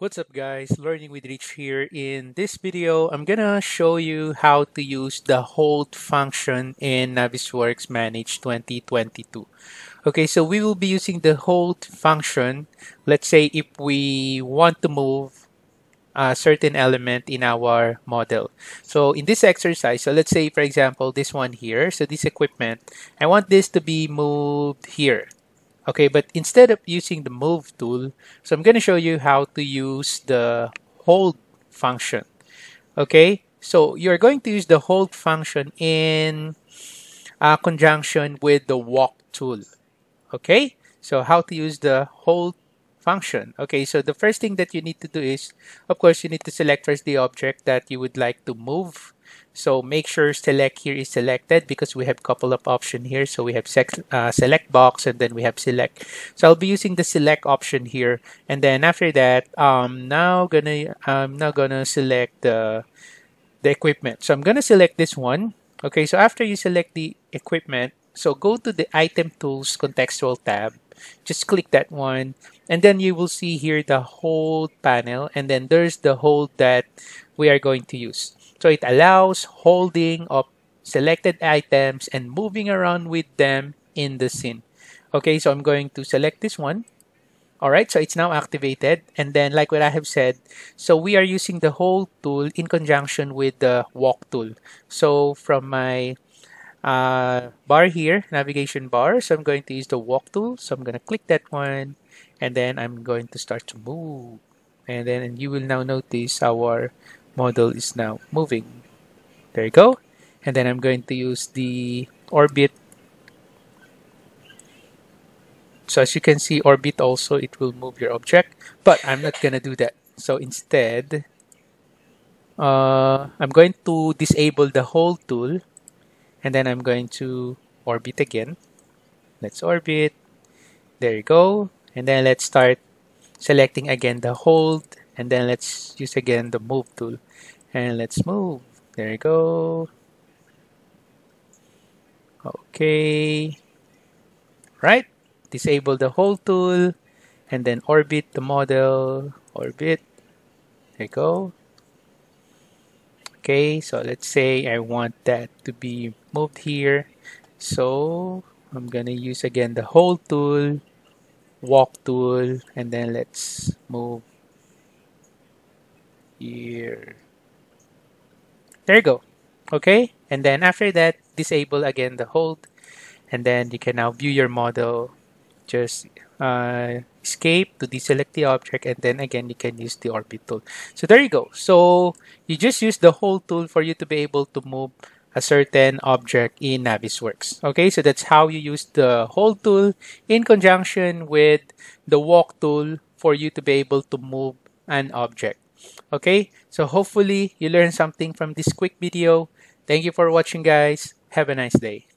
What's up guys, Learning with Rich here. In this video, I'm gonna show you how to use the hold function in Navisworks Manage 2022. Okay, so we will be using the hold function. Let's say if we want to move a certain element in our model. So in this exercise, so let's say for example, this one here, so this equipment, I want this to be moved here. Okay, but instead of using the move tool, so I'm going to show you how to use the hold function. Okay, so you're going to use the hold function in conjunction with the walk tool. Okay, so how to use the hold function. Okay, so the first thing that you need to do is, of course, you need to select first the object that you would like to move. So make sure select here is selected because we have a couple of options here. So we have select box and then we have select. So I'll be using the select option here. And then after that, I'm now gonna select the equipment. So I'm gonna select this one. Okay, so after you select the equipment, so go to the item tools contextual tab. Just click that one. And then you will see here the hold panel. And then there's the hold that we are going to use. So it allows holding of selected items and moving around with them in the scene. Okay, so I'm going to select this one. Alright, so it's now activated. And then like what I have said, so we are using the hold tool in conjunction with the walk tool. So from my bar here, navigation bar, so I'm going to use the walk tool. So I'm going to click that one and then I'm going to start to move. And then you will now notice our model is now moving. There you go. And then I'm going to use the orbit. So as you can see, orbit also, it will move your object, but I'm not going to do that. So instead, I'm going to disable the hold tool and then I'm going to orbit again. Let's orbit. There you go. And then let's start selecting again the hold. And then let's use again the move tool and let's move. There you go. Okay. Right. Disable the hold tool and then orbit the model. Orbit. There you go. Okay. So let's say I want that to be moved here. So I'm going to use again the hold tool, walk tool, and then let's move here. There you go. Okay, and then after that, disable again the hold and then you can now view your model. Just escape to deselect the object and then again you can use the orbit tool. So there you go. So you just use the hold tool for you to be able to move a certain object in Navisworks. Okay, so that's how you use the hold tool in conjunction with the walk tool for you to be able to move an object. Okay, so hopefully you learned something from this quick video. Thank you for watching guys. Have a nice day.